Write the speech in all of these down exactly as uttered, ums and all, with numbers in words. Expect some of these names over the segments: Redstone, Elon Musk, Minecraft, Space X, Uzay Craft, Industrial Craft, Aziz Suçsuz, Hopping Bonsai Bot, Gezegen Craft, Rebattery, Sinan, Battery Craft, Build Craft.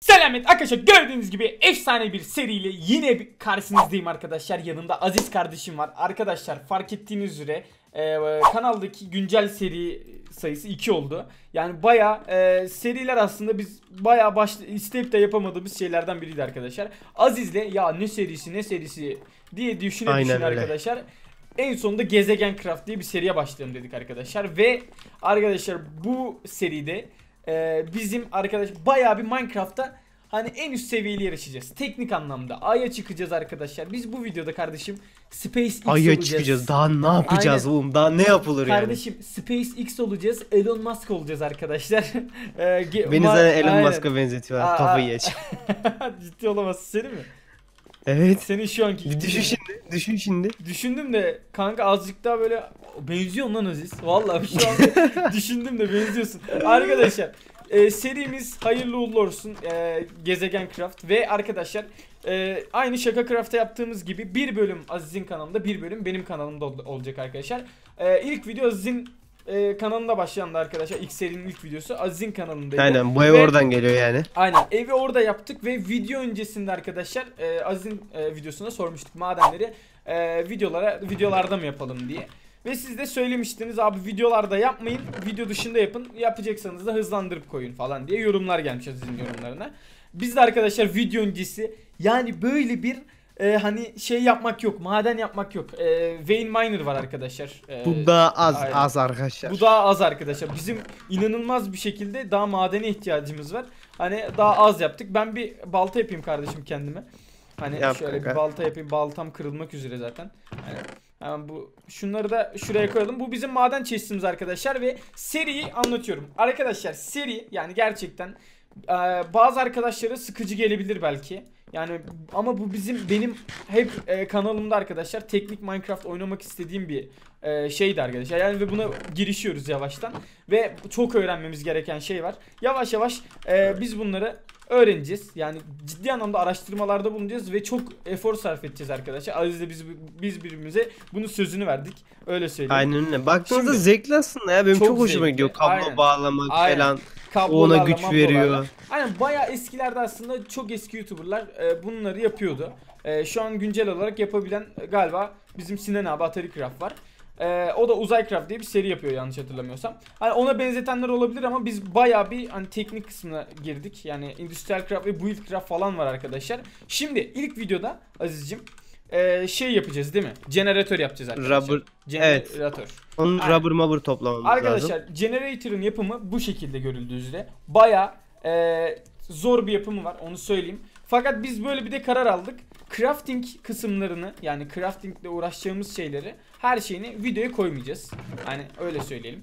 Selamet arkadaşlar, gördüğünüz gibi efsane bir seriyle yine bir karşınızdayım arkadaşlar. Yanımda Aziz kardeşim var. Arkadaşlar fark ettiğiniz üzere e, kanaldaki güncel seri sayısı iki oldu. Yani baya e, seriler aslında biz baya başta isteyip de yapamadığımız şeylerden biriydi arkadaşlar. Aziz'le ya ne serisi ne serisi diye düşüne Aynen düşüne öyle. Arkadaşlar. En sonunda Gezegen Craft diye bir seriye başlayalım dedik arkadaşlar. Ve arkadaşlar bu seride e, bizim arkadaş baya bir Minecraft'ta hani en üst seviyeli yarışacağız. Teknik anlamda Ay'a çıkacağız arkadaşlar. Biz bu videoda kardeşim Space X Ay'a olacağız. Çıkacağız. Daha ne yapacağız Aynen. oğlum? Daha ne yapılır kardeşim, yani? Kardeşim Space X olacağız. Elon Musk olacağız arkadaşlar. Beni zaten Elon Musk'a benzetiyorlar. Kafayı aç. Ciddi olamazsın, seni mi? Evet. Senin şu anki... Düşün şimdi. Düşün şimdi. Düşündüm de kanka azıcık daha böyle benziyor lan Aziz. Vallahi şu an düşündüm de benziyorsun. Arkadaşlar. Ee, serimiz hayırlı uğurlu olsun, ee, Gezegen Craft ve arkadaşlar e, aynı şaka Craft'ta yaptığımız gibi bir bölüm Aziz'in kanalında, bir bölüm benim kanalımda ol olacak arkadaşlar. ee, İlk video Aziz'in e, kanalında başlandı arkadaşlar. İlk serinin ilk videosu Aziz'in kanalındaydı. Aynen, bu ev ve, oradan geliyor yani. Aynen, evi orada yaptık ve video öncesinde arkadaşlar e, Aziz'in e, videosuna sormuştuk madenleri e, videolara videolarda mı yapalım diye. Ve siz de söylemiştiniz abi videolarda yapmayın, video dışında yapın, yapacaksanız da hızlandırıp koyun falan diye yorumlar gelmiş sizin yorumlarına. Biz de arkadaşlar video öncesi yani böyle bir e, hani şey yapmak yok, maden yapmak yok. E, vein miner var arkadaşlar. E, Bu daha az aynen. az arkadaşlar. Bu daha az arkadaşlar. Bizim inanılmaz bir şekilde daha madene ihtiyacımız var. Hani daha az yaptık. Ben bir balta yapayım kardeşim kendime. Hani Yap şöyle kanka. bir balta yapayım. Baltam kırılmak üzere zaten. Hani Hemen bu şunları da şuraya koyalım. Bu bizim maden çeşitimiz arkadaşlar ve seriyi anlatıyorum. Arkadaşlar seri yani gerçekten e, bazı arkadaşlara sıkıcı gelebilir belki. Yani ama bu bizim benim hep e, kanalımda arkadaşlar teknik Minecraft oynamak istediğim bir e, şeydi arkadaşlar. Yani ve buna girişiyoruz yavaştan ve çok öğrenmemiz gereken şey var. Yavaş yavaş e, biz bunları öğreneceğiz. Yani ciddi anlamda araştırmalarda bulunacağız ve çok efor sarf edeceğiz arkadaşlar. Aziz'le biz biz birbirimize bunun sözünü verdik. Öyle söyleyeyim. Aynen öyle. Baktığınızda zevkli aslında ya. Benim çok, çok hoşuma gidiyor. Kablo Aynen. bağlamak Aynen. falan. Kablolarla, ona güç veriyor. Aynen, bayağı eskilerde aslında çok eski YouTuber'lar e, bunları yapıyordu. E, şu an güncel olarak yapabilen e, galiba bizim Sinan abi, Battery Craft var. Ee, o da Uzay Craft diye bir seri yapıyor yanlış hatırlamıyorsam. Hani ona benzetenler olabilir ama biz bayağı bir hani teknik kısmına girdik. Yani Industrial Craft ve Build Craft falan var arkadaşlar. Şimdi ilk videoda Aziz'cim e, şey yapacağız değil mi? Generatör yapacağız arkadaşlar. Rubber, Generatör. Evet. Onun Aynen. rubber mubber toplamamız arkadaşlar, lazım. Arkadaşlar Generator'ın yapımı bu şekilde görüldüğü üzere. Bayağı e, zor bir yapımı var, onu söyleyeyim. Fakat biz böyle bir de karar aldık. Crafting kısımlarını, yani crafting ile uğraşacağımız şeyleri, her şeyini videoya koymayacağız. Yani öyle söyleyelim.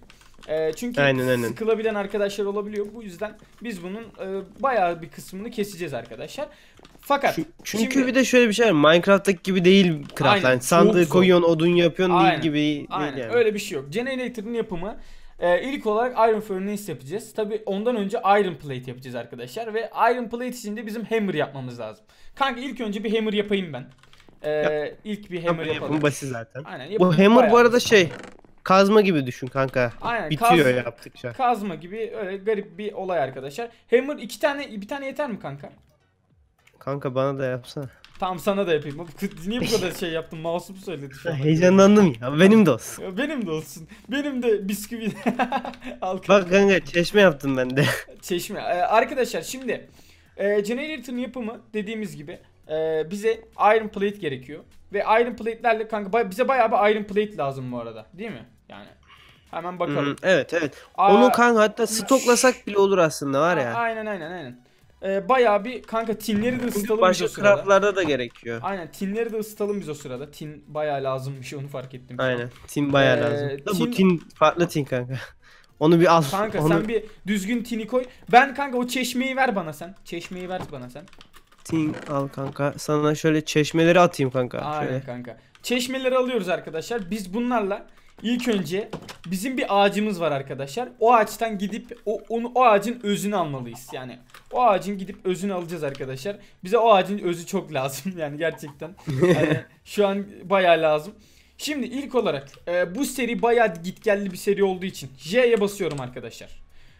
Ee, çünkü aynen, aynen. sıkılabilen arkadaşlar olabiliyor. Bu yüzden biz bunun e, bayağı bir kısmını keseceğiz arkadaşlar. Fakat Şu, çünkü şimdi, bir de şöyle bir şey var. Minecraft'taki gibi değil craft. Yani sandığı koyuyorsun, odun yapıyorsun aynen, değil gibi. Aynen. Değil yani. Öyle bir şey yok. Generator'ın yapımı. Ee, ilk olarak Iron Furnace yapacağız. Tabi ondan önce Iron Plate yapacağız arkadaşlar. Ve Iron Plate için de bizim hammer yapmamız lazım. Kanka ilk önce bir hammer yapayım ben. Ee, Yap. İlk bir hammer Yap. yapalım. Basit zaten. Aynen, bu hammer bu arada şey, kazma gibi düşün kanka. Aynen, Bitiyor kaz, yaptıkça. Kazma gibi öyle garip bir olay arkadaşlar. Hammer iki tane, bir tane yeter mi kanka? Kanka bana da yapsana. Tamam, sana da yapayım. Niye bu kadar şey yaptın? Mouse'u söyledi şu an. Heyecanlandım ya. Benim de olsun. Benim de olsun. Benim de bisküvi. Bak kanka, çeşme yaptım ben de. Çeşme. Ee, arkadaşlar şimdi e, Generator'ın yapımı dediğimiz gibi e, bize Iron Plate gerekiyor. Ve Iron Plate'lerle kanka ba bize bayağı bir Iron Plate lazım bu arada. Değil mi? Yani hemen bakalım. Hmm, evet evet. Aa, onu kanka hatta stoklasak bile olur aslında, var ya. Aynen aynen aynen. Bayağı bir kanka tinleri de ısıtalım Başka biz o sırada. Craftlarda da gerekiyor. Aynen, tinleri de ısıtalım biz o sırada. Tin bayağı lazım bir şey, onu fark ettim. Aynen, tin bayağı ee, lazım. Tin... Bu tin farklı tin kanka. Onu bir al. Kanka onu... sen bir düzgün tini koy. Ben kanka o çeşmeyi ver bana sen. Çeşmeyi ver bana sen. Tin al kanka. Sana şöyle çeşmeleri atayım kanka. Aynen şöyle. kanka. Çeşmeleri alıyoruz arkadaşlar. Biz bunlarla ilk önce bizim bir ağacımız var arkadaşlar. O ağaçtan gidip o, onu, o ağacın özünü almalıyız yani. O ağacın gidip özünü alacağız arkadaşlar. Bize o ağacın özü çok lazım yani gerçekten. Yani şu an bayağı lazım. Şimdi ilk olarak e, bu seri bayağı gitgelli bir seri olduğu için J'ye basıyorum arkadaşlar.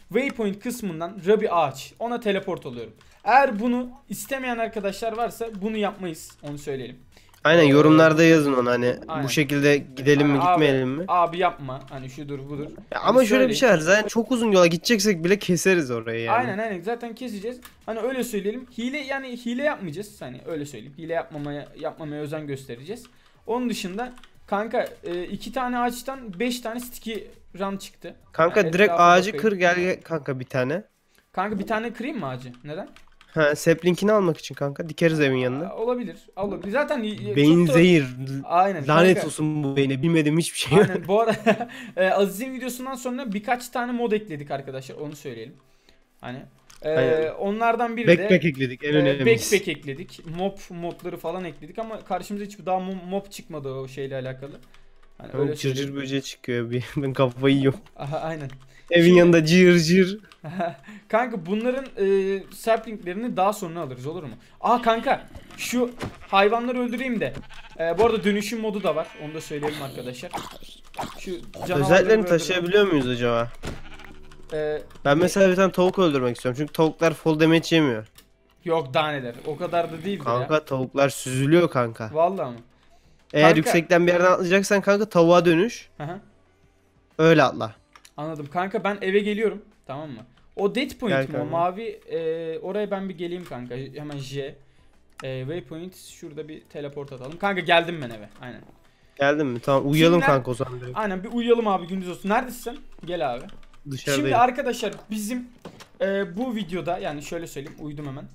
Waypoint kısmından Ruby ağaç, ona teleport oluyorum. Eğer bunu istemeyen arkadaşlar varsa bunu yapmayız, onu söyleyelim. Aynen, yorumlarda yazın onu, hani aynen, bu şekilde gidelim mi, yani gitmeyelim abi, mi? Abi yapma, hani şudur budur. Ya ama hani şöyle söyleyeyim, bir şey var zaten, çok uzun yola gideceksek bile keseriz orayı yani. Aynen aynen, zaten keseceğiz. Hani öyle söyleyelim, hile yani hile yapmayacağız, hani öyle söyleyeyim, hile yapmamaya yapmamaya özen göstereceğiz. Onun dışında kanka iki tane ağaçtan beş tane sticky ram çıktı. Kanka yani direkt ağacı bakayım, kır gel kanka bir tane. Kanka bir tane kırayım mı ağacı? Neden? Ha, sapling'ini almak için kanka, dikeriz evin yanına. Olabilir. Olabilir. Zaten beyin da... zehir. Aynen. Lanet kanka olsun bu beyne. Bilmediğim hiçbir şey. Aynen. Bu arada Aziz'in videosundan sonra birkaç tane mod ekledik arkadaşlar. Onu söyleyelim. Hani e, onlardan biri backpack de backpack ekledik. En önemlisi. Backpack ekledik. Mob modları falan ekledik ama karşımıza hiç daha mob çıkmadı o şeyle alakalı. Hani tamam, öyle cırcır böceği çıkıyor bir. Ben kafayı yiyorum. Aha, aynen. Evin şimdi, yanında cır cır. Kanka bunların e, saplinglerini daha sonra alırız, olur mu? Aa kanka şu hayvanları öldüreyim de. E, bu arada dönüşüm modu da var. Onu da söyleyelim arkadaşlar. Şu özelliklerini taşıyabiliyor muyuz acaba? E, ben mesela bir tane tavuk öldürmek istiyorum. Çünkü tavuklar full damage yemiyor. Yok daha neler. O kadar da değil kanka ya. Kanka tavuklar süzülüyor kanka. Vallahi mı? Eğer kanka, yüksekten bir yerden atlayacaksan kanka tavuğa dönüş. Aha. Öyle atla. Anladım. Kanka ben eve geliyorum. Tamam mı? O dead point mi? O mavi e, oraya ben bir geleyim kanka. Hemen J. E, waypoint şurada bir teleport atalım. Kanka geldim ben eve. Aynen. Geldim mi? Tamam uyuyalım Şimdi, kanka o zaman. Direkt. Aynen bir uyuyalım abi, gündüz olsun. Neredesin sen? Gel abi. Dışarıdayım. Şimdi arkadaşlar bizim e, bu videoda yani şöyle söyleyeyim. Uyudum hemen.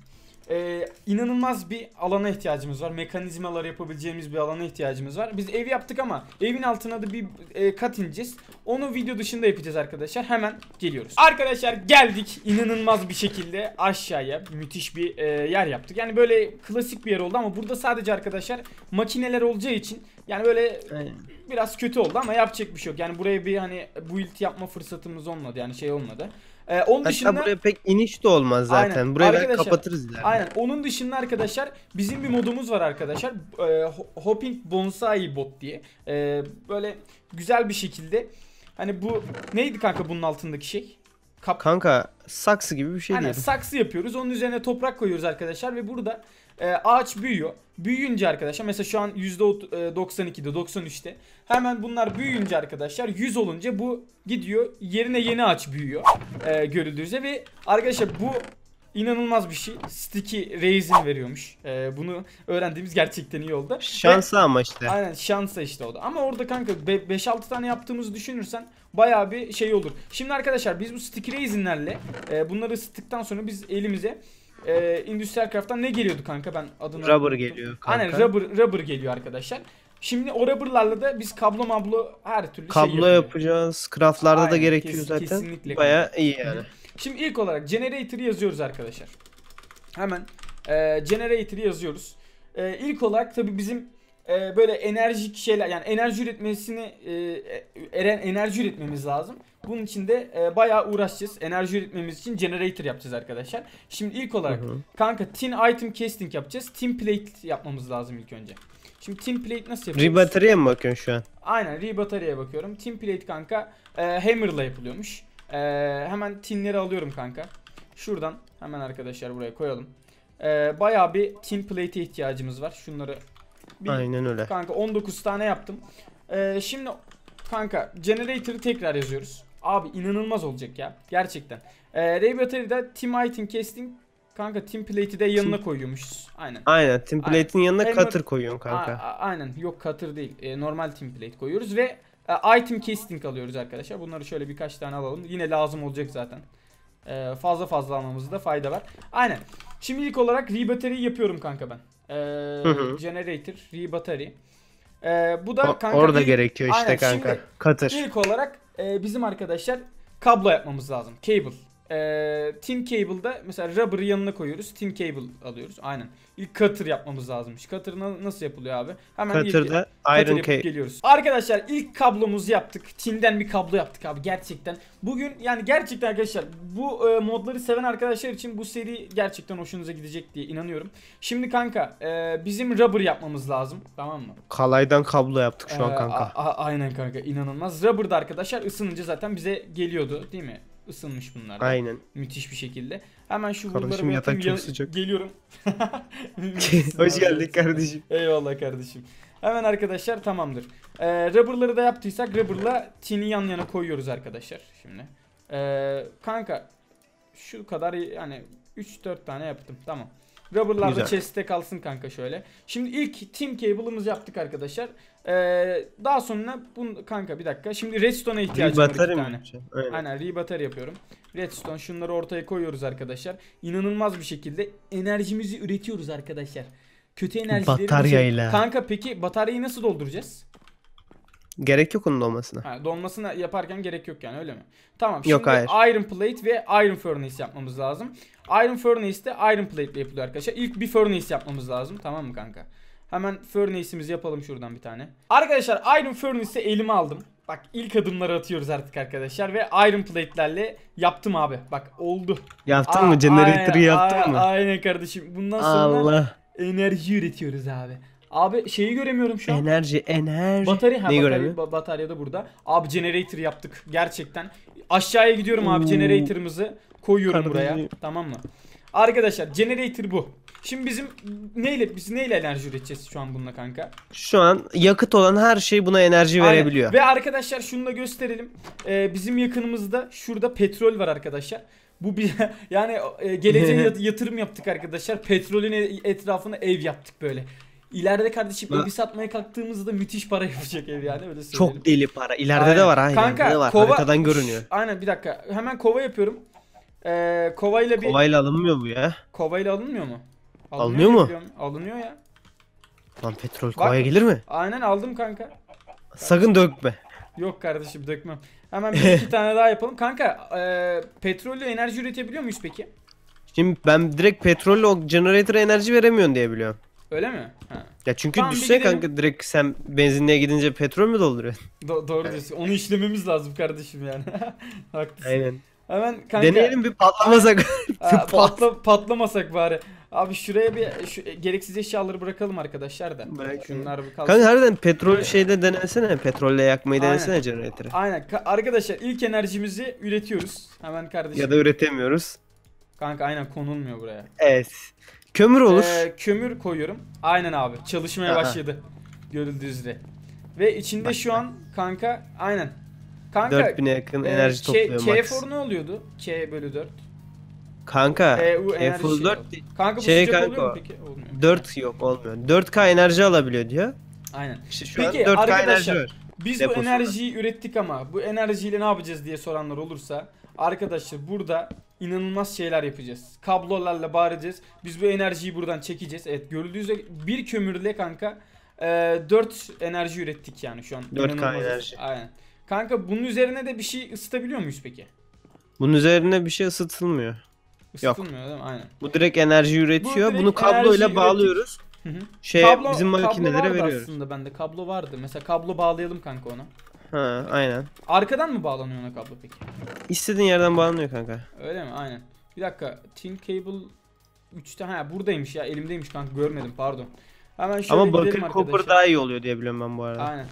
E, inanılmaz bir alana ihtiyacımız var. Mekanizmalar yapabileceğimiz bir alana ihtiyacımız var. Biz ev yaptık ama evin altına da bir e, kat ineceğiz. Onu video dışında yapacağız arkadaşlar. Hemen geliyoruz. Arkadaşlar geldik. İnanılmaz bir şekilde aşağıya müthiş bir e, yer yaptık. Yani böyle klasik bir yer oldu ama burada sadece arkadaşlar makineler olacağı için yani böyle aynen, biraz kötü oldu ama yapacak bir şey yok. Yani buraya bir hani build yapma fırsatımız olmadı. Yani şey olmadı. Ee, onun hatta dışında buraya pek iniş de olmaz zaten. Aynen. Burayı ben kapatırız ileride. Aynen. Onun dışında arkadaşlar bizim bir modumuz var arkadaşlar. Ee, Hopping Bonsai Bot diye. Ee, böyle güzel bir şekilde hani bu neydi kanka bunun altındaki şey? Kap kanka saksı gibi bir şey yani, diyelim. Saksı yapıyoruz. Onun üzerine toprak koyuyoruz arkadaşlar ve burada e, ağaç büyüyor. Büyüyünce arkadaşlar mesela şu an yüzde doksan iki'de doksan üç'te hemen bunlar büyüyünce arkadaşlar yüz olunca bu gidiyor yerine yeni ağaç büyüyor e, görüldüğü üzere ve arkadaşlar bu inanılmaz bir şey. Sticky raisin veriyormuş. Ee, bunu öğrendiğimiz gerçekten iyi oldu. Şansa ve, ama işte. Aynen şansa işte o da. Ama orada kanka beş altı tane yaptığımızı düşünürsen bayağı bir şey olur. Şimdi arkadaşlar biz bu sticky raisinlerle e, bunları ısıttıktan sonra biz elimize e, Industrial Craft'tan ne geliyordu kanka ben adını... Rubber geliyor kanka. Aynen rubber, rubber geliyor arkadaşlar. Şimdi o rubberlarla da biz kablo mablo her türlü kablo şey kablo yapacağız. Craft'larda aynen, da gerekiyor kesin, zaten. Kesinlikle. Bayağı kanka iyi yani. Şimdi ilk olarak generator'ı yazıyoruz arkadaşlar. Hemen e, generator'ı yazıyoruz. E, ilk olarak tabii bizim e, böyle enerjik şeyler yani enerji üretmesini e, enerji üretmemiz lazım. Bunun için de e, bayağı uğraşacağız. Enerji üretmemiz için generator yapacağız arkadaşlar. Şimdi ilk olarak hı-hı, kanka tin item casting yapacağız. Tin plate yapmamız lazım ilk önce. Şimdi tin plate nasıl yapıyoruz? Rebattery'e mi bakıyorsun şu an? Aynen rebattery'e bakıyorum. Tin plate kanka e, hammer'la yapılıyormuş. Ee, hemen tinleri alıyorum kanka. Şuradan hemen arkadaşlar buraya koyalım. Ee, bayağı bir tin plate'e ihtiyacımız var. Şunları bir, aynen öyle. Kanka on dokuz tane yaptım. Ee, şimdi kanka generator'ı tekrar yazıyoruz. Abi inanılmaz olacak ya. Gerçekten. Ee, Rebattery'de team item casting kanka tin plate'i de yanına team koyuyormuşuz. Aynen. Aynen tin plate'in yanına Hammer... cutter koyuyorsun kanka. Aynen. Yok cutter değil. Ee, normal tin plate koyuyoruz ve item casting alıyoruz arkadaşlar. Bunları şöyle birkaç tane alalım. Yine lazım olacak zaten. Ee, fazla fazla almamızda fayda var. Aynen. Şimdi ilk olarak rebattery yapıyorum kanka ben. Ee, hı hı. Generator, rebattery. Ee, bu da o, kanka... Orada bir... gerekiyor işte aynen, kanka. Cutter. İlk olarak e, bizim arkadaşlar kablo yapmamız lazım. Cable. Ee, tin cable'da mesela rubber'ı yanına koyuyoruz. Tin cable alıyoruz. Aynen. İlk cutter yapmamız lazımmış. Cutter nasıl yapılıyor abi? Hemen cutter'da cutter iron cable geliyoruz. Arkadaşlar ilk kablomuzu yaptık. Tin'den bir kablo yaptık abi gerçekten. Bugün yani gerçekten arkadaşlar bu e, modları seven arkadaşlar için bu seri gerçekten hoşunuza gidecek diye inanıyorum. Şimdi kanka e, bizim rubber yapmamız lazım. Tamam mı? Kalaydan kablo yaptık şu ee, an kanka. Aynen kanka inanılmaz. Rubber'da arkadaşlar ısınınca zaten bize geliyordu değil mi? ısınmış bunlar. Aynen. Müthiş bir şekilde. Hemen şu kardeşim yatak çok sıcak. Geliyorum. Hoş geldik kardeşim. Eyvallah kardeşim. Hemen arkadaşlar tamamdır. Ee, rubber'ları da yaptıysak rubber'la tini yan yana koyuyoruz arkadaşlar şimdi. Ee, kanka şu kadar yani üç dört tane yaptım tamam. Rubber'lar da chest'te kalsın kanka şöyle. Şimdi ilk team cable'ımızı yaptık arkadaşlar. Ee, daha sonra bunu kanka bir dakika. Şimdi redstone'a ihtiyacım var iki tane. Aynen. Aynen rebatar yapıyorum. Redstone şunları ortaya koyuyoruz arkadaşlar. İnanılmaz bir şekilde enerjimizi üretiyoruz arkadaşlar. Kötü enerjileri. Bataryayla. Kanka peki bataryayı nasıl dolduracağız? Gerek yok onun dolmasına. Ha, dolmasına yaparken gerek yok yani öyle mi? Tamam şimdi yok, hayır. Iron plate ve iron furnace yapmamız lazım. Iron furnace de iron plate ile yapılıyor arkadaşlar. İlk bir furnace yapmamız lazım tamam mı kanka? Hemen furnace'imizi yapalım şuradan bir tane. Arkadaşlar iron furnace'i elime aldım. Bak ilk adımları atıyoruz artık arkadaşlar ve iron plate'lerle yaptım abi. Bak oldu. Yaptın Aa, mı? Generator'ı yaptın aynen, mı? Aynen kardeşim. Bundan sonra Allah. Enerji üretiyoruz abi. Abi şeyi göremiyorum şu an. Enerji, enerji. Batarya, ha, batarya, batarya da burada. Abi generator yaptık gerçekten. Aşağıya gidiyorum abi. Oo. Generator'ımızı koyuyorum kardeşim buraya. Tamam mı? Arkadaşlar generator bu. Şimdi bizim neyle biz neyle enerji üreteceğiz şu an bununla kanka? Şu an yakıt olan her şey buna enerji aynen verebiliyor. Ve arkadaşlar şunu da gösterelim. Ee, bizim yakınımızda şurada petrol var arkadaşlar. Bu bir yani geleceğe yatırım yaptık arkadaşlar. Petrolün etrafına ev yaptık böyle. İleride kardeşim evi satmaya kalktığımızda müthiş para yapacak ev yani öyle söyleyeyim. Çok deli para. İleride aynen de var ha. Kanka de var. Kova, haritadan görünüyor. Aynen bir dakika. Hemen kova yapıyorum. Ee, kovayla bir Kovayla alınmıyor bu ya. Kovayla alınmıyor mu? Alınıyor, alınıyor mu? Alınıyor ya. Lan petrol kovaya bak, gelir mi? Aynen aldım kanka. Sakın kardeşim dökme. Yok kardeşim dökmem. Hemen bir iki tane daha yapalım. Kanka e, petrolle enerji üretebiliyor muyuz peki? Şimdi ben direkt petrolle o generator'a enerji veremiyorsun diye biliyorum. Öyle mi? Ha. Ya çünkü tamam, düşse kanka direkt sen benzinliğe gidince petrol mü dolduruyorsun? Do doğru diyorsun. Onu işlememiz lazım kardeşim yani. Haklısın. Aynen. Hemen kanka deneyelim bir patlamasak. Aa, patla, patlamasak bari. Abi şuraya bir şu, gereksiz eşyaları bırakalım arkadaşlar da. Belki. Şunlar bir kalsın. Kanka harbiden petrol evet şeyde denesene. Petrolle yakmayı aynen denesene jeneratörü. Aynen. Ka arkadaşlar ilk enerjimizi üretiyoruz. Hemen kardeşim. Ya da üretemiyoruz. Kanka aynen konulmuyor buraya. Evet. Kömür olur. Ee, kömür koyuyorum. Aynen abi. Çalışmaya aha başladı. Görüldüğü üzere. Ve içinde bak şu an kanka aynen. Kanka dört bine yakın e, enerji topluyor K, max. K dört ne oluyordu? K bölü dört. Kanka K dört şey kanka bu şey kanka peki? dört yok olmuyor. dört K enerji alabiliyor diyor. Aynen. İşte şu peki an dört K arkadaşlar biz deposuna bu enerjiyi ürettik ama bu enerjiyle ne yapacağız diye soranlar olursa arkadaşlar burada inanılmaz şeyler yapacağız. Kablolarla bağıracağız. Biz bu enerjiyi buradan çekeceğiz. Evet görüldüğü üzere bir kömürle kanka dört enerji ürettik yani şu an. dört K enerji. Aynen. Kanka bunun üzerine de bir şey ısıtabiliyor muyuz peki? Bunun üzerine bir şey ısıtılmıyor. Isıtılmıyor değil mi? Aynen. Bu direkt enerji üretiyor. Bu bunu kabloyla bağlıyoruz. Hı hı. Şey kablo, bizim makinelere veriyoruz. Aslında bende kablo vardı. Mesela kablo bağlayalım kanka ona. Ha, aynen. Arkadan mı bağlanıyor ona kablo peki? İstediğin yerden bağlanıyor kanka. Öyle mi? Aynen. Bir dakika. Tin cable üçte ha buradaymış ya. Elimdeymiş kanka. Görmedim pardon. Hemen şöyle ama bakır copper daha iyi oluyor diye biliyorum ben bu arada. Aynen.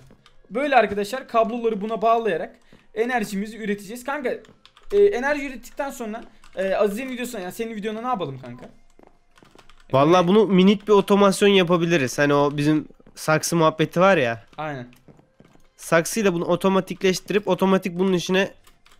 Böyle arkadaşlar kabloları buna bağlayarak enerjimizi üreteceğiz. Kanka e, enerji ürettikten sonra e, Aziz'in videosuna yani senin videona ne yapalım kanka? Vallahi evet bunu minik bir otomasyon yapabiliriz. Hani o bizim saksı muhabbeti var ya. Aynen. Saksıyla bunu otomatikleştirip otomatik bunun içine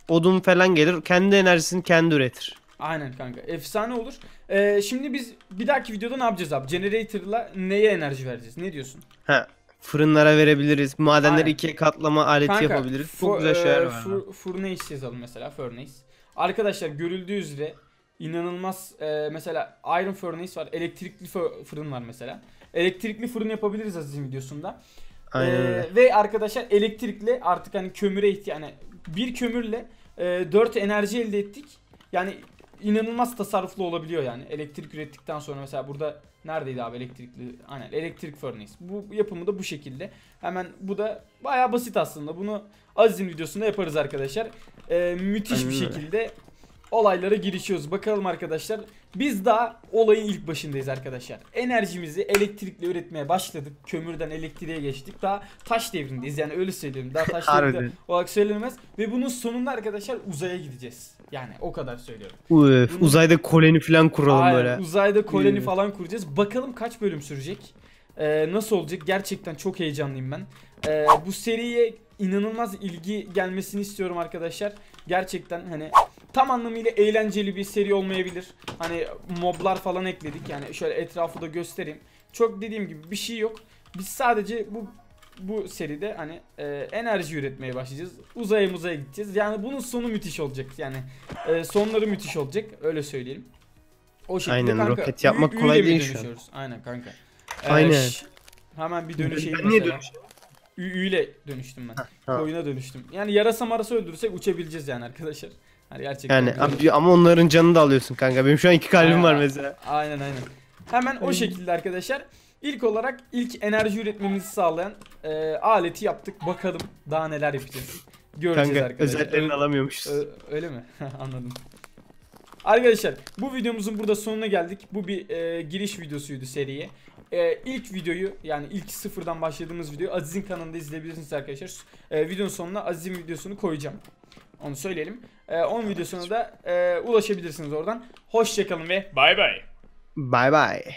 odun falan gelir. Kendi enerjisini kendi üretir. Aynen kanka. Efsane olur. Ee, şimdi biz bir dahaki videoda ne yapacağız abi? Generator'la neye enerji vereceğiz? Ne diyorsun? He. Fırınlara verebiliriz. Madenleri ikiye katlama aleti kanka yapabiliriz. Çok güzel şeyler var. Furnace yazalım mesela. Furnace. Arkadaşlar görüldüğü üzere inanılmaz e, mesela iron furnace var. Elektrikli fırın var mesela. Elektrikli fırın yapabiliriz Aziz'in videosunda. Ee, ve arkadaşlar elektrikle artık hani kömüre ihtiyaç yani bir kömürle e, dört enerji elde ettik. Yani inanılmaz tasarruflu olabiliyor yani. Elektrik ürettikten sonra mesela burada neredeydi abi elektrikli? Aynen elektrik furnace. Bu yapımı da bu şekilde. Hemen bu da bayağı basit aslında. Bunu Aziz'in videosunda yaparız arkadaşlar. E, müthiş aynen bir şekilde olaylara girişiyoruz. Bakalım arkadaşlar. Biz daha olayın ilk başındayız arkadaşlar. Enerjimizi elektrikle üretmeye başladık. Kömürden elektriğe geçtik. Daha taş devrindeyiz yani öyle söyleyeyim. Daha taş devrinde olarak söylenemez. Ve bunun sonunda arkadaşlar uzaya gideceğiz. Yani o kadar söylüyorum. Uf, uzayda koloni falan kuralım. Aynen, böyle. Uzayda koloni hmm. falan kuracağız. Bakalım kaç bölüm sürecek. Ee, nasıl olacak? Gerçekten çok heyecanlıyım ben. Ee, bu seriye inanılmaz ilgi gelmesini istiyorum arkadaşlar. Gerçekten hani tam anlamıyla eğlenceli bir seri olmayabilir. Hani moblar falan ekledik. Yani şöyle etrafı da göstereyim. Çok dediğim gibi bir şey yok. Biz sadece bu bu seride hani e, enerji üretmeye başlayacağız. Uzaya muzaya gideceğiz. Yani bunun sonu müthiş olacak. Yani e, sonları müthiş olacak. Öyle söyleyelim. O şekilde. Aynen, kanka. Roket yapmak Ü, kolay değil şu an. Aynen kanka. Ee, Aynen. Hemen bir dönüşeyim mesela. Üyle dönüştüm ben. Ha, ha. Koyuna dönüştüm. Yani yarasa marası öldürürsek uçabileceğiz yani arkadaşlar. Yani gerçekten. Yani abi, ama onların canını da alıyorsun kanka. Benim şu an iki kalbim aynen. var mesela. Aynen aynen. Hemen aynen. o şekilde arkadaşlar. İlk olarak ilk enerji üretmemizi sağlayan e, aleti yaptık. Bakalım daha neler yapacağız. Göreceğiz kanka, arkadaşlar. Özelliklerini alamıyormuşuz. Öyle, öyle mi? Anladım. Arkadaşlar bu videomuzun burada sonuna geldik. Bu bir e, giriş videosuydu seriye. Ee, ilk videoyu, yani ilk sıfırdan başladığımız videoyu Aziz'in kanalında izleyebilirsiniz arkadaşlar. Ee, videonun sonuna Aziz'in videosunu koyacağım. Onu söyleyelim. Ee, onun videosuna da e, ulaşabilirsiniz oradan. Hoşçakalın ve bay bay. Bay bay.